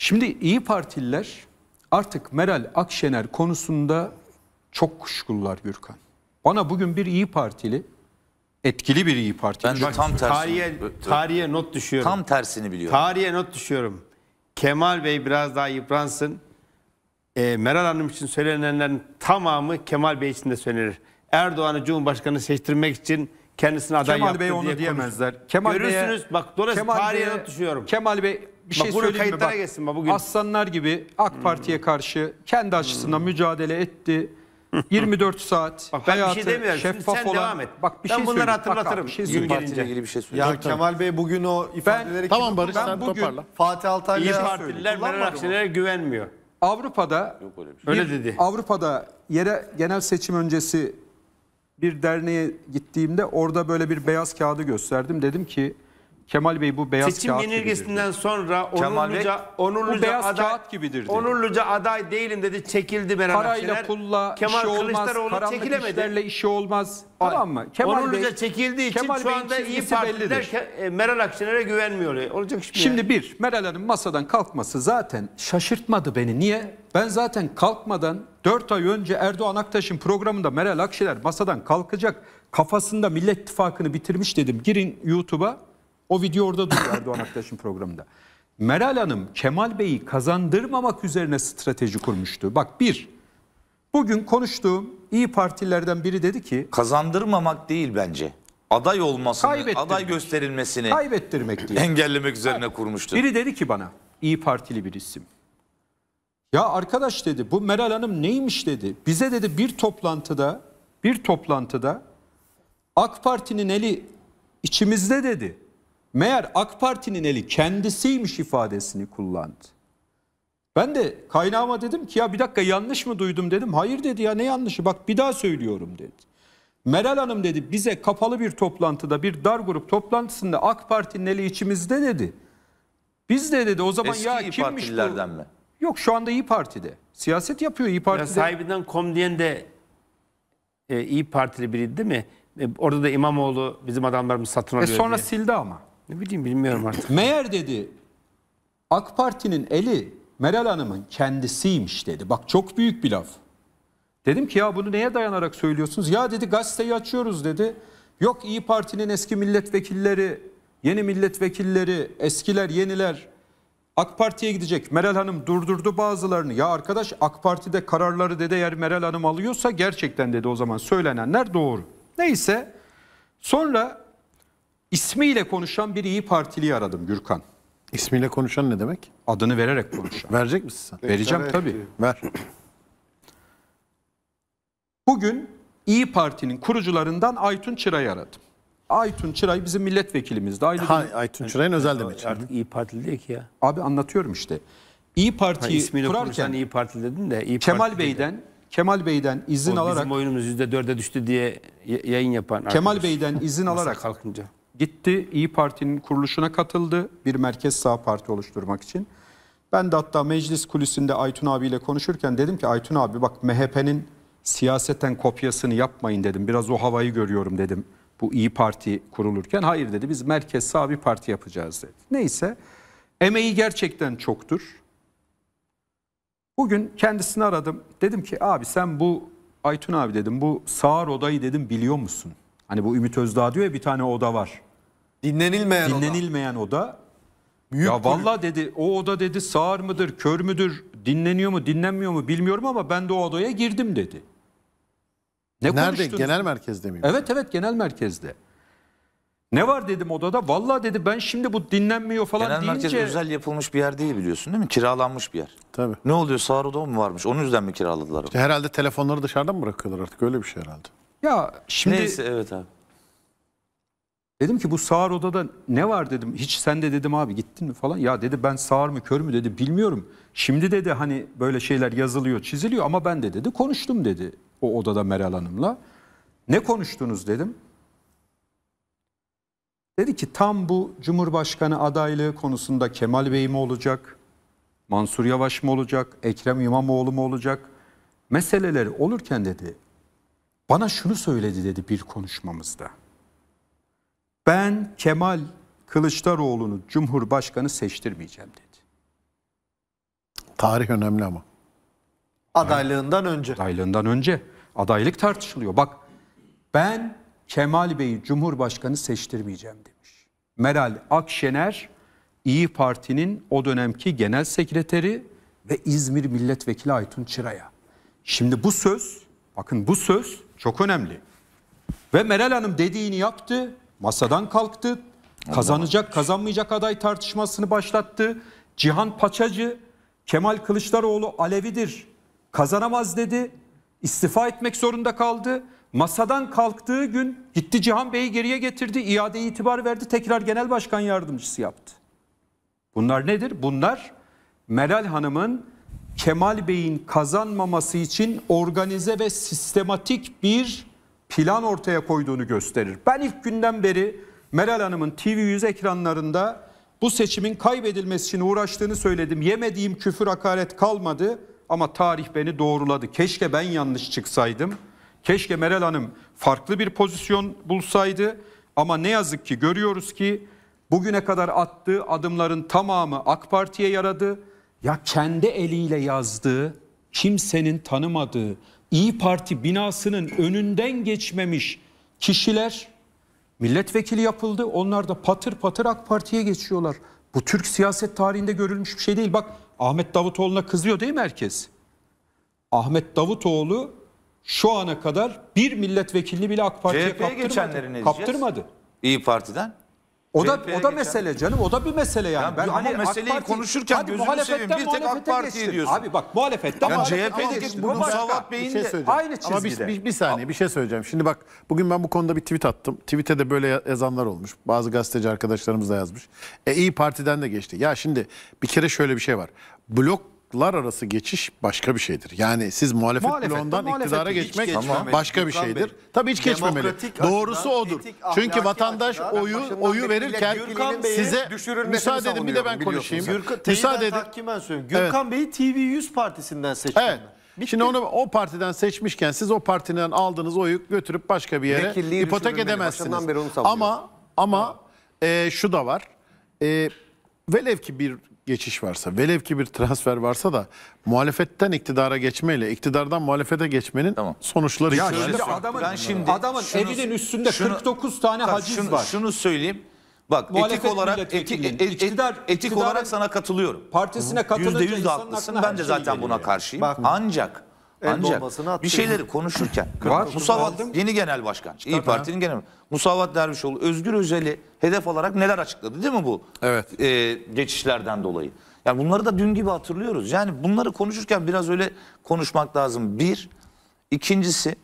Şimdi İyi Partililer artık Meral Akşener konusunda çok kuşkular Gürkan. Bana bugün bir İyi Partili, etkili bir İyi Partili. Ben de tam tarihe not düşüyorum. Tam tersini biliyorum. Tarihe not düşüyorum. Kemal Bey biraz daha yıpransın. Meral Hanım için söylenenlerin tamamı Kemal Bey için de söylenir. Erdoğan'ı Cumhurbaşkanı seçtirmek için kendisine aday yaptı diye onu diyemezler. Kemal görürsünüz Bey'e, bak dolayısıyla tarihe not düşüyorum. Kemal Bey bir şey söyleyeyim mi? Bak, bugün aslanlar gibi AK Parti'ye karşı kendi açısından mücadele etti. 24 saat bak, hayatı şey şeffaf olan devam et. Bak bir ben şey bunları hatırlatırım. Bir şey ilgili bir şey söyleyeyim. Ya Kemal Bey bugün o ifadeleri tamam Barış sen toparla. Fatih Altaylı'ya İyi Partililer Meral Akşener'e güvenmiyor. Avrupa'da öyle dedi. Avrupa'da genel seçim öncesi bir derneğe gittiğimde orada böyle bir beyaz kağıdı gösterdim. Dedim ki Kemal Bey bu beyaz seçim kağıt gibidir. Seçim yenilgesinden sonra onurluca aday değilim dedi, çekildi Meral Akşener. Parayla pulla Kemal işi olmaz, karanlık işlerle işi olmaz. Tamam mı? Kemal onurluca Bey, çekildiği için Kemal şu anda İyi Partiler Meral Akşener'e güvenmiyor. Olacak iş mi şimdi yani? Bir, Meral Hanım masadan kalkması zaten şaşırtmadı beni. Niye? Ben zaten kalkmadan 4 ay önce Erdoğan Aktaş'ın programında Meral Akşener masadan kalkacak, kafasında Millet İttifakı'nı bitirmiş dedim. Girin YouTube'a. O video orada duruyor Erdoğan Aktaş'ın programında. Meral Hanım Kemal Bey'i kazandırmamak üzerine strateji kurmuştu. Bak bir, bugün konuştuğum İyi Partililerden biri dedi ki... Kazandırmamak değil bence. Aday olmasını, aday gösterilmesini kaybettirmek diye. Engellemek üzerine kurmuştu. Biri dedi ki bana, İyi Partili bir isim. Ya arkadaş dedi, bu Meral Hanım neymiş dedi. Bize dedi bir toplantıda AK Parti'nin eli içimizde dedi. Meğer AK Parti'nin eli kendisiymiş ifadesini kullandı. Ben de kaynağıma dedim ki ya bir dakika yanlış mı duydum dedim. Hayır dedi ya ne yanlışı bak bir daha söylüyorum dedi. Meral Hanım dedi bize kapalı bir toplantıda bir dar grup toplantısında AK Parti'nin eli içimizde dedi. Biz de dedi o zaman eski ya kimmiş bu? Mi? Yok şu anda İyi Parti'de. Siyaset yapıyor İyi Parti'de. Ya sahibinden kom diyen de İyi Partili biriydi değil mi? Orada da İmamoğlu bizim adamlarımız satın alıyor sonra diye. Sildi ama. Ne bileyim bilmiyorum artık. Meğer dedi AK Parti'nin eli Meral Hanım'ın kendisiymiş dedi. Bak çok büyük bir laf. Dedim ki ya bunu neye dayanarak söylüyorsunuz? Ya dedi gazeteyi açıyoruz dedi. Yok İyi Parti'nin eski milletvekilleri, yeni milletvekilleri, eskiler, yeniler AK Parti'ye gidecek. Meral Hanım durdurdu bazılarını. Ya arkadaş AK Parti'de kararları dedi eğer Meral Hanım alıyorsa gerçekten dedi o zaman söylenenler doğru. Neyse sonra... İsmiyle konuşan bir İyi Partili'yi aradım Gürkan. İsmiyle konuşan ne demek? Adını vererek konuşan. Verecek misin sen? Vereceğim tabii. Ver. Bugün İyi Parti'nin kurucularından Aytun Çıray'ı aradım. Aytun Çıray bizim milletvekilimizdi. Aytun Çıray'ın özel demek. Artık İyi Partili değil ki ya. Abi anlatıyorum işte. İyi Parti'yi kurarken İyi Partili dedin de İyi Kemal Partili Bey'den dedi. Kemal Bey'den izin o alarak bizim oyunumuz %4'e düştü diye yayın yapan Kemal arkadaş. Bey'den izin alarak kalkınca gitti İyi Parti'nin kuruluşuna katıldı bir merkez sağ parti oluşturmak için. Ben de hatta meclis kulisinde Aytun abiyle konuşurken dedim ki Aytun abi bak MHP'nin siyaseten kopyasını yapmayın dedim. Biraz o havayı görüyorum dedim bu İyi Parti kurulurken. Hayır dedi biz merkez sağ bir parti yapacağız dedi. Neyse emeği gerçekten çoktur. Bugün kendisini aradım. Dedim ki abi sen bu Aytun abi dedim bu sağır odayı dedim biliyor musun? Hani bu Ümit Özdağ diyor ya bir tane oda var. Dinlenilmeyen oda. Ya vallahi dedi o oda dedi sağır mıdır, kör müdür, dinleniyor mu, dinlenmiyor mu bilmiyorum ama ben de o odaya girdim dedi. Nerede? Genel merkezde miyim? Evet genel merkezde. Ne var dedim odada? Vallahi dedi ben şimdi bu dinlenmiyor falan genel deyince... Genel merkez özel yapılmış bir yer değil biliyorsun değil mi? Kiralanmış bir yer. Tabii. Ne oluyor sağır oda mı varmış? Onun yüzden mi kiraladılar? İşte herhalde telefonları dışarıdan mı bırakıyorlar artık? Öyle bir şey herhalde. Ya şimdi neyse, evet abi. Dedim ki bu sağır odada ne var dedim. Hiç sen de dedim abi gittin mi falan. Ya dedi ben sağır mı kör mü dedi bilmiyorum. Şimdi dedi hani böyle şeyler yazılıyor çiziliyor ama ben de dedi konuştum dedi. O odada Meral Hanım'la. Ne konuştunuz dedim. Dedi ki tam bu Cumhurbaşkanı adaylığı konusunda Kemal Bey mi olacak? Mansur Yavaş mı olacak? Ekrem İmamoğlu mu olacak? Meseleleri olurken dedi. Bana şunu söyledi dedi bir konuşmamızda. Ben Kemal Kılıçdaroğlu'nu Cumhurbaşkanı seçtirmeyeceğim dedi. Tarih önemli ama. Adaylığından önce. Adaylığından önce. Adaylık tartışılıyor. Bak, ben Kemal Bey'i Cumhurbaşkanı seçtirmeyeceğim demiş. Meral Akşener, İYİ Parti'nin o dönemki genel sekreteri ve İzmir Milletvekili Aytun Çıray'a. Şimdi bu söz, bakın bu söz çok önemli. Ve Meral Hanım dediğini yaptı, masadan kalktı, kazanacak kazanmayacak aday tartışmasını başlattı. Cihan Paçacı, Kemal Kılıçdaroğlu Alevidir, kazanamaz dedi, istifa etmek zorunda kaldı. Masadan kalktığı gün gitti Cihan Bey'i geriye getirdi, iadeye itibar verdi, tekrar genel başkan yardımcısı yaptı. Bunlar nedir? Bunlar Meral Hanım'ın Kemal Bey'in kazanmaması için organize ve sistematik bir plan ortaya koyduğunu gösterir. Ben ilk günden beri Meral Hanım'ın TV100 ekranlarında bu seçimin kaybedilmesi için uğraştığını söyledim. Yemediğim küfür, hakaret kalmadı ama tarih beni doğruladı. Keşke ben yanlış çıksaydım. Keşke Meral Hanım farklı bir pozisyon bulsaydı ama ne yazık ki görüyoruz ki bugüne kadar attığı adımların tamamı AK Parti'ye yaradı. Ya kendi eliyle yazdığı, kimsenin tanımadığı, İYİ Parti binasının önünden geçmemiş kişiler milletvekili yapıldı. Onlar da patır patır AK Parti'ye geçiyorlar. Bu Türk siyaset tarihinde görülmüş bir şey değil. Bak, Ahmet Davutoğlu'na kızıyor değil mi herkes? Ahmet Davutoğlu şu ana kadar bir milletvekilini bile AK Parti'ye kaptırmadı. İYİ Parti'den. O da mesele canım, o da bir mesele yani. Ben hani meseleyi Parti, konuşurken gözünü seveyim, bir tek AK Parti'yi diyorsun. Abi bak, muhalefetten CHP'deki bu Musavat Bey'in de aynı çizgide. Ama bir saniye, bir şey söyleyeceğim. Şimdi bak, bugün ben bu konuda bir tweet attım. Tweet'e de böyle yazanlar olmuş. Bazı gazeteci arkadaşlarımız da yazmış. İYİ Parti'den de geçti. Ya şimdi bir kere şöyle bir şey var. Bloklar arası geçiş başka bir şeydir. Yani siz muhalefet bloğundan iktidara geçmek başka bir şeydir. Tabii hiç geçmemeli. Doğrusu odur. Çünkü vatandaş oyu verirken size müsaade edin, bir de ben konuşayım. Müsaade edin. Gürkan Bey'i TV100 partisinden seçtim. Evet. Şimdi onu o partiden seçmişken siz o partiden aldığınız oyu götürüp başka bir yere ipotek edemezsiniz. Ama şu da var. Velev ki bir geçiş varsa, velev ki bir transfer varsa da muhalefetten iktidara geçmeyle iktidardan muhalefete geçmenin sonuçları. Ya şimdi adamın evinin üstünde 49 tane haciz var. Şunu söyleyeyim. Bak, etik olarak sana katılıyorum. Partisine katılınca %100 haklısın. Ben de zaten buna karşıyım. Ancak bir şeyleri konuşurken Musavat yeni genel başkan, İYİ Parti'nin genel Musavat Dervişoğlu, Özgür Özel'i hedef olarak neler açıkladı değil mi bu? Evet. Geçişlerden dolayı. Yani bunları da dün gibi hatırlıyoruz. Yani bunları konuşurken biraz öyle konuşmak lazım. Bir. İkincisi,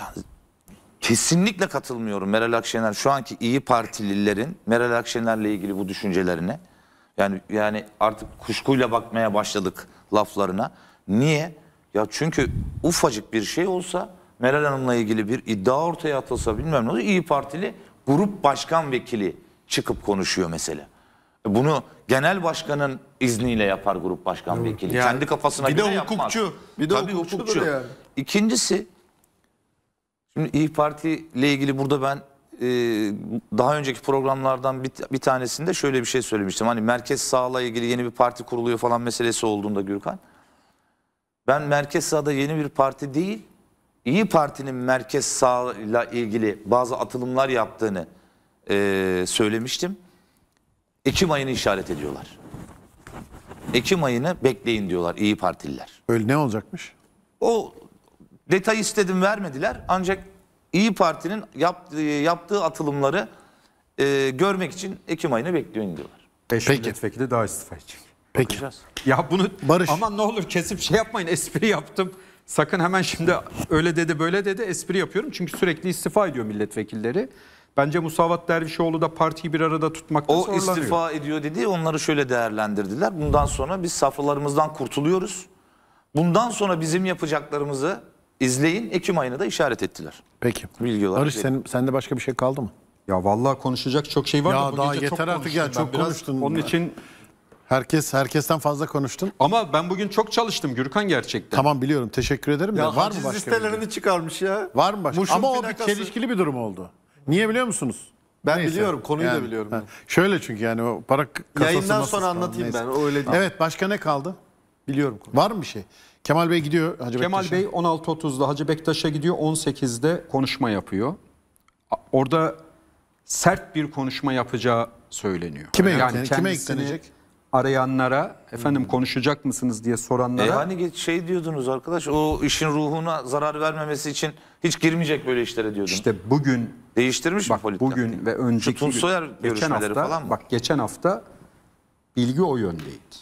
yani kesinlikle katılmıyorum Meral Akşener, şu anki İYİ Partililerin Meral Akşener'le ilgili bu düşüncelerine. Yani artık kuşkuyla bakmaya başladık laflarına. Niye? Ya çünkü ufacık bir şey olsa, Meral Hanım'la ilgili bir iddia ortaya atılsa, bilmem ne olur, İYİ Partili grup başkan vekili çıkıp konuşuyor mesela. Bunu genel başkanın izniyle yapar grup başkan vekili. Yani, kendi kafasına göre yapmaz. Bir de hukukçu. Yani. İkincisi, şimdi İYİ Parti ile ilgili burada ben daha önceki programlardan bir tanesinde şöyle bir şey söylemiştim. Hani merkez sağla ilgili yeni bir parti kuruluyor falan meselesi olduğunda Gürkan, ben merkez sağda yeni bir parti değil, İYİ Parti'nin merkez sağla ilgili bazı atılımlar yaptığını söylemiştim. Ekim ayını işaret ediyorlar. Ekim ayını bekleyin diyorlar İYİ Partililer. Öyle ne olacakmış? O detayı istedim, vermediler. Ancak İYİ Parti'nin yaptığı atılımları görmek için Ekim ayını bekleyin diyorlar. 5 milletvekili daha istifa edecek. Peki. Ya bunu Barış, aman ne olur kesip şey yapmayın, espri yaptım. Sakın hemen şimdi öyle dedi böyle dedi espri yapıyorum. Çünkü sürekli istifa ediyor milletvekilleri. Bence Musavat Dervişoğlu da partiyi bir arada tutmakta zorlanıyor. O istifa ediyor dedi, onları şöyle değerlendirdiler. Bundan sonra biz saflarımızdan kurtuluyoruz. Bundan sonra bizim yapacaklarımızı izleyin. Ekim ayını da işaret ettiler. Peki. Barış, sende başka bir şey kaldı mı? Ya vallahi konuşacak çok şey var ya, da bu gece yeter artık ya, çok konuştun. Onun için... Herkesten fazla konuştun. Ama ben bugün çok çalıştım Gürkan, gerçekten. Tamam, biliyorum, teşekkür ederim. Ya var mı başka? Listelerini çıkarmış ya. Var mı başka? Ama o bir çelişkili bir durum oldu. Niye biliyor musunuz? Ben neyse, biliyorum konuyu yani, da biliyorum. Ha. Şöyle çünkü yani o para kasası yayından sonra anlatayım neyse. Ben öyle değil. Evet, başka ne kaldı? Biliyorum. Konu. Var mı bir şey? Kemal Bey gidiyor Hacı Kemal Bektaş'a. Bey 16.30'da Hacı Bektaş'a gidiyor, 18'de konuşma yapıyor. Orada sert bir konuşma yapacağı söyleniyor. Kime yani kime eklenecek? Arayanlara efendim konuşacak mısınız diye soranlara. Hani şey diyordunuz arkadaş, o işin ruhuna zarar vermemesi için hiç girmeyecek böyle işlere diyordunuz. İşte bugün değiştirmiş bak, mi politika? Bugün ve önceki Tun Soyer görüşmeleri falan mı? Bak geçen hafta bilgi o yöndeydi.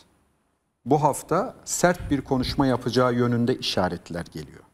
Bu hafta sert bir konuşma yapacağı yönünde işaretler geliyor.